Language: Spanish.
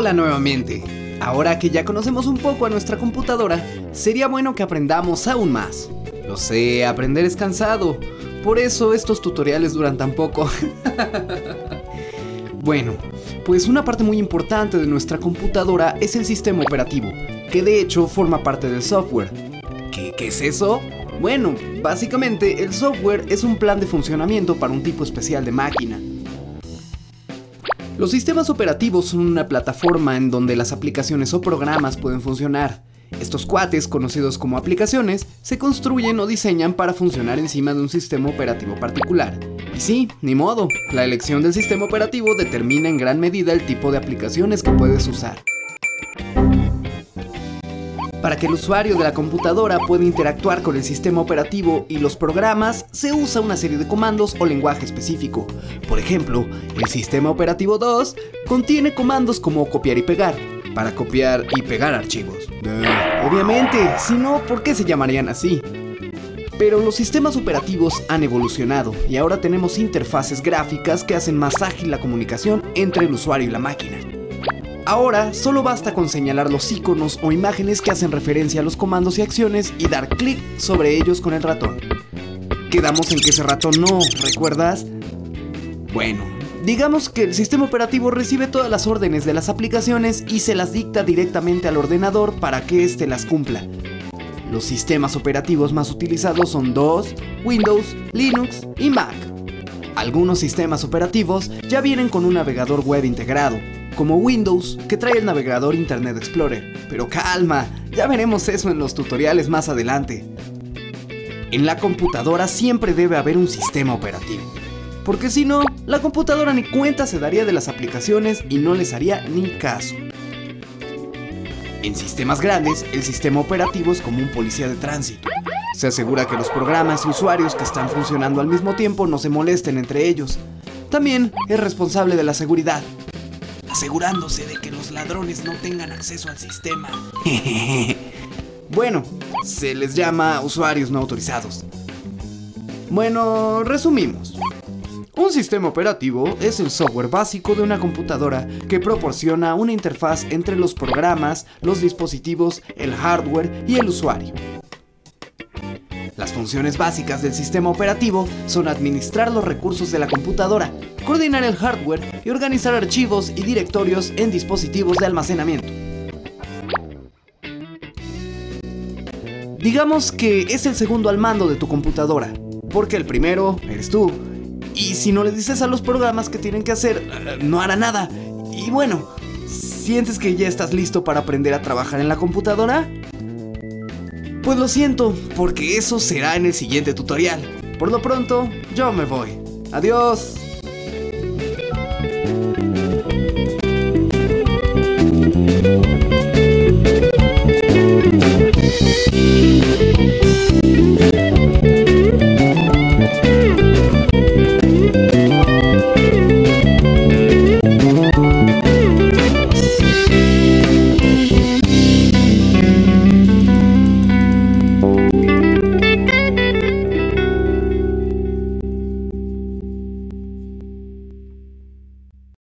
Hola nuevamente. Ahora que ya conocemos un poco a nuestra computadora, sería bueno que aprendamos aún más. Lo sé, aprender es cansado, por eso estos tutoriales duran tan poco. Bueno, pues una parte muy importante de nuestra computadora es el sistema operativo, que de hecho forma parte del software. ¿Qué es eso? Bueno, básicamente el software es un plan de funcionamiento para un tipo especial de máquina. Los sistemas operativos son una plataforma en donde las aplicaciones o programas pueden funcionar. Estos cuates, conocidos como aplicaciones, se construyen o diseñan para funcionar encima de un sistema operativo particular. Y sí, ni modo, la elección del sistema operativo determina en gran medida el tipo de aplicaciones que puedes usar. Para que el usuario de la computadora pueda interactuar con el sistema operativo y los programas, se usa una serie de comandos o lenguaje específico. Por ejemplo, el sistema operativo 2 contiene comandos como copiar y pegar, para copiar y pegar archivos. Obviamente, si no, ¿por qué se llamarían así? Pero los sistemas operativos han evolucionado y ahora tenemos interfaces gráficas que hacen más ágil la comunicación entre el usuario y la máquina. Ahora solo basta con señalar los iconos o imágenes que hacen referencia a los comandos y acciones y dar clic sobre ellos con el ratón. Quedamos en que ese ratón no, ¿recuerdas? Bueno, digamos que el sistema operativo recibe todas las órdenes de las aplicaciones y se las dicta directamente al ordenador para que éste las cumpla. Los sistemas operativos más utilizados son DOS, Windows, Linux y Mac. Algunos sistemas operativos ya vienen con un navegador web integrado, como Windows, que trae el navegador Internet Explorer. Pero calma, ya veremos eso en los tutoriales más adelante. En la computadora siempre debe haber un sistema operativo, porque si no, la computadora ni cuenta se daría de las aplicaciones y no les haría ni caso. En sistemas grandes, el sistema operativo es como un policía de tránsito. Se asegura que los programas y usuarios que están funcionando al mismo tiempo no se molesten entre ellos. También es responsable de la seguridad, asegurándose de que los ladrones no tengan acceso al sistema. Bueno, se les llama usuarios no autorizados. Bueno, resumimos. Un sistema operativo es el software básico de una computadora que proporciona una interfaz entre los programas, los dispositivos, el hardware y el usuario. Las funciones básicas del sistema operativo son administrar los recursos de la computadora, coordinar el hardware y organizar archivos y directorios en dispositivos de almacenamiento. Digamos que es el segundo al mando de tu computadora, porque el primero eres tú. Y si no le dices a los programas qué tienen que hacer, no hará nada. Y bueno, ¿sientes que ya estás listo para aprender a trabajar en la computadora? Pues lo siento, porque eso será en el siguiente tutorial. Por lo pronto, yo me voy. Adiós.